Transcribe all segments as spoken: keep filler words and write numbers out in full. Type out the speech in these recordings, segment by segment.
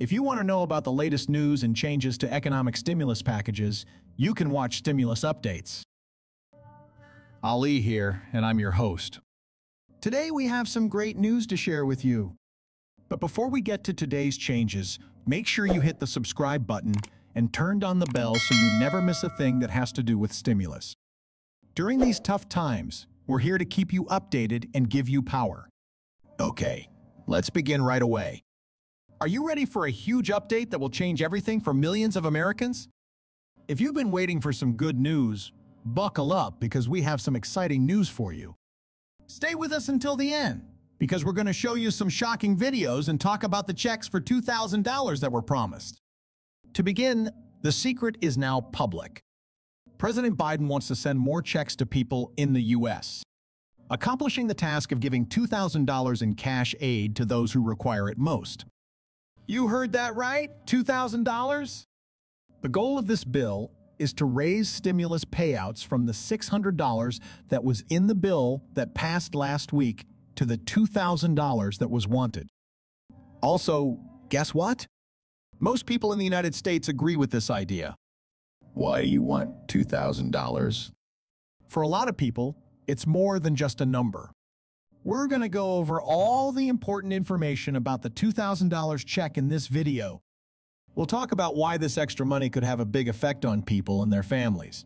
If you want to know about the latest news and changes to economic stimulus packages, you can watch Stimulus Updates. Ali here, and I'm your host. Today we have some great news to share with you. But before we get to today's changes, make sure you hit the subscribe button and turn on the bell so you never miss a thing that has to do with stimulus. During these tough times, we're here to keep you updated and give you power. Okay, let's begin right away. Are you ready for a huge update that will change everything for millions of Americans? If you've been waiting for some good news, buckle up because we have some exciting news for you. Stay with us until the end because we're going to show you some shocking videos and talk about the checks for two thousand dollars that were promised. To begin, the secret is now public. President Biden wants to send more checks to people in the U S, accomplishing the task of giving two thousand dollars in cash aid to those who require it most. You heard that right, two thousand dollars? The goal of this bill is to raise stimulus payouts from the six hundred dollars that was in the bill that passed last week to the two thousand dollars that was wanted. Also, guess what? Most people in the United States agree with this idea. Why do you want two thousand dollars? For a lot of people, it's more than just a number. We're going to go over all the important information about the two thousand dollar check in this video. We'll talk about why this extra money could have a big effect on people and their families.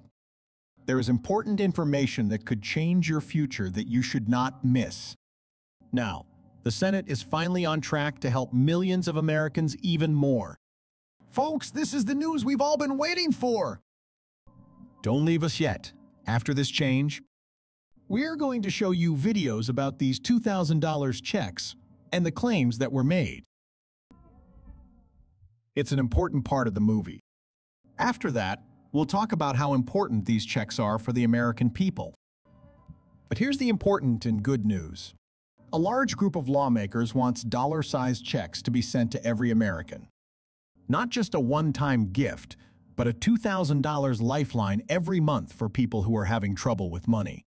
There is important information that could change your future that you should not miss. Now, the Senate is finally on track to help millions of Americans even more. Folks, this is the news we've all been waiting for. Don't leave us yet. After this change, we're going to show you videos about these two thousand dollar checks and the claims that were made. It's an important part of the movie. After that, we'll talk about how important these checks are for the American people. But here's the important and good news. A large group of lawmakers wants dollar-sized checks to be sent to every American. Not just a one-time gift, but a two thousand dollar lifeline every month for people who are having trouble with money.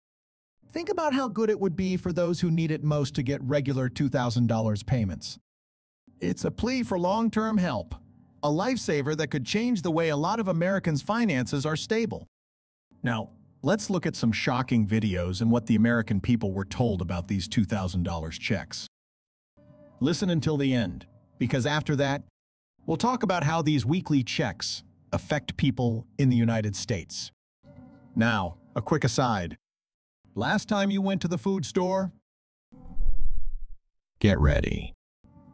Think about how good it would be for those who need it most to get regular two thousand dollar payments. It's a plea for long-term help, a lifesaver that could change the way a lot of Americans' finances are stable. Now, let's look at some shocking videos and what the American people were told about these two thousand dollar checks. Listen until the end, because after that, we'll talk about how these weekly checks affect people in the United States. Now, a quick aside. Last time you went to the food store? Get ready.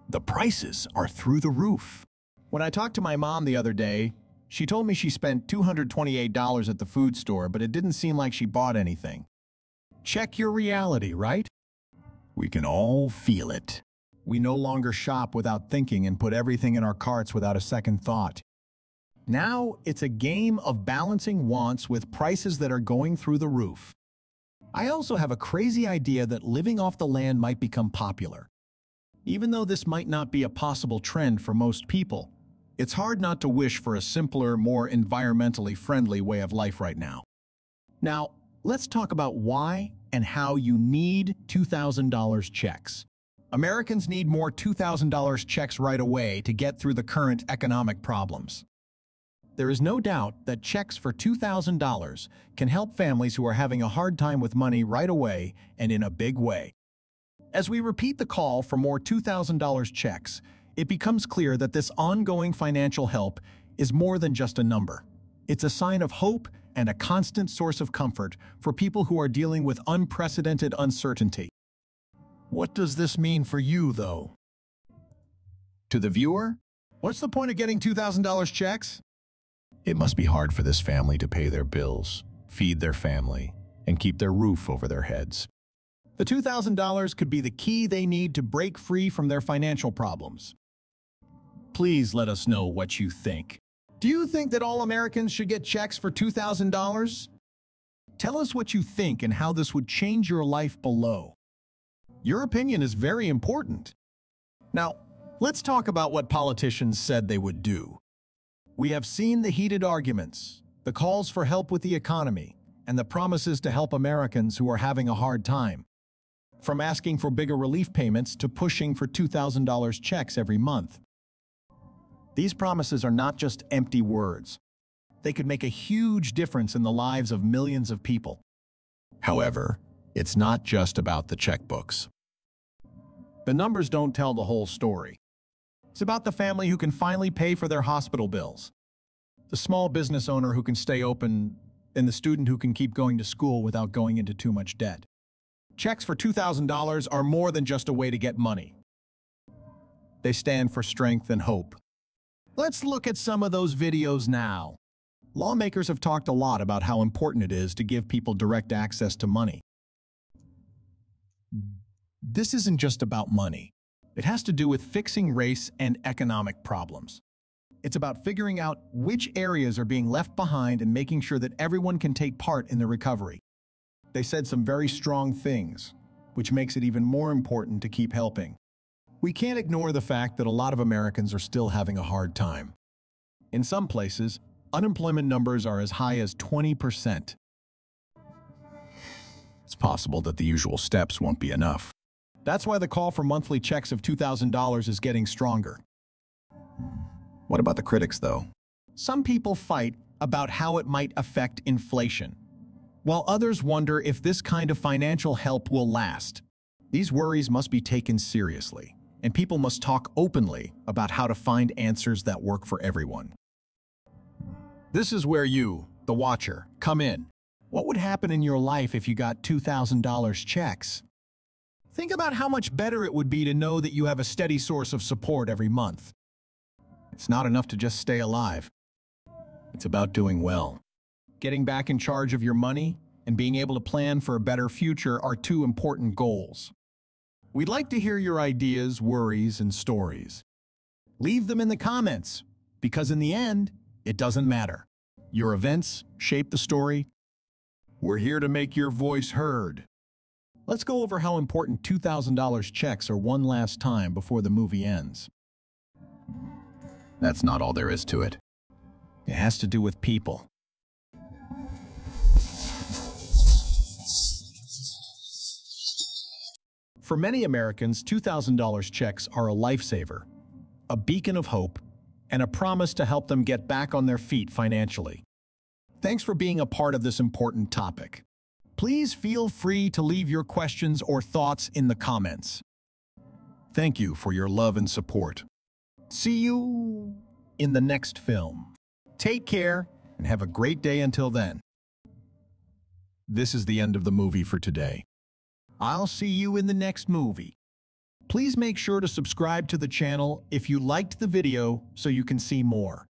The prices are through the roof. When I talked to my mom the other day, she told me she spent two hundred twenty-eight dollars at the food store, but it didn't seem like she bought anything. Check your reality, right? We can all feel it. We no longer shop without thinking and put everything in our carts without a second thought. Now it's a game of balancing wants with prices that are going through the roof. I also have a crazy idea that living off the land might become popular. Even though this might not be a possible trend for most people, it's hard not to wish for a simpler, more environmentally friendly way of life right now. Now, let's talk about why and how you need two thousand dollar checks. Americans need more two thousand dollar checks right away to get through the current economic problems. There is no doubt that checks for two thousand dollars can help families who are having a hard time with money right away and in a big way. As we repeat the call for more two thousand dollar checks, it becomes clear that this ongoing financial help is more than just a number. It's a sign of hope and a constant source of comfort for people who are dealing with unprecedented uncertainty. What does this mean for you, though? To the viewer, what's the point of getting two thousand dollar checks? It must be hard for this family to pay their bills, feed their family, and keep their roof over their heads. The two thousand dollar could be the key they need to break free from their financial problems. Please let us know what you think. Do you think that all Americans should get checks for two thousand dollars? Tell us what you think and how this would change your life below. Your opinion is very important. Now, let's talk about what politicians said they would do. We have seen the heated arguments, the calls for help with the economy, and the promises to help Americans who are having a hard time. From asking for bigger relief payments to pushing for two thousand dollar checks every month. These promises are not just empty words. They could make a huge difference in the lives of millions of people. However, it's not just about the checkbooks. The numbers don't tell the whole story. It's about the family who can finally pay for their hospital bills, the small business owner who can stay open, and the student who can keep going to school without going into too much debt. Checks for two thousand dollars are more than just a way to get money. They stand for strength and hope. Let's look at some of those videos now. Lawmakers have talked a lot about how important it is to give people direct access to money. This isn't just about money. It has to do with fixing race and economic problems. It's about figuring out which areas are being left behind and making sure that everyone can take part in the recovery. They said some very strong things, which makes it even more important to keep helping. We can't ignore the fact that a lot of Americans are still having a hard time. In some places, unemployment numbers are as high as twenty percent. It's possible that the usual steps won't be enough. That's why the call for monthly checks of two thousand dollars is getting stronger. What about the critics, though? Some people fight about how it might affect inflation, while others wonder if this kind of financial help will last. These worries must be taken seriously, and people must talk openly about how to find answers that work for everyone. This is where you, the watcher, come in. What would happen in your life if you got two thousand dollar checks? Think about how much better it would be to know that you have a steady source of support every month. It's not enough to just stay alive. It's about doing well. Getting back in charge of your money and being able to plan for a better future are two important goals. We'd like to hear your ideas, worries, and stories. Leave them in the comments, because in the end, it doesn't matter. Your events shape the story. We're here to make your voice heard. Let's go over how important two thousand dollar checks are one last time before the movie ends. That's not all there is to it. It has to do with people. For many Americans, two thousand dollar checks are a lifesaver, a beacon of hope, and a promise to help them get back on their feet financially. Thanks for being a part of this important topic. Please feel free to leave your questions or thoughts in the comments. Thank you for your love and support. See you in the next film. Take care and have a great day until then. This is the end of the movie for today. I'll see you in the next movie. Please make sure to subscribe to the channel if you liked the video so you can see more.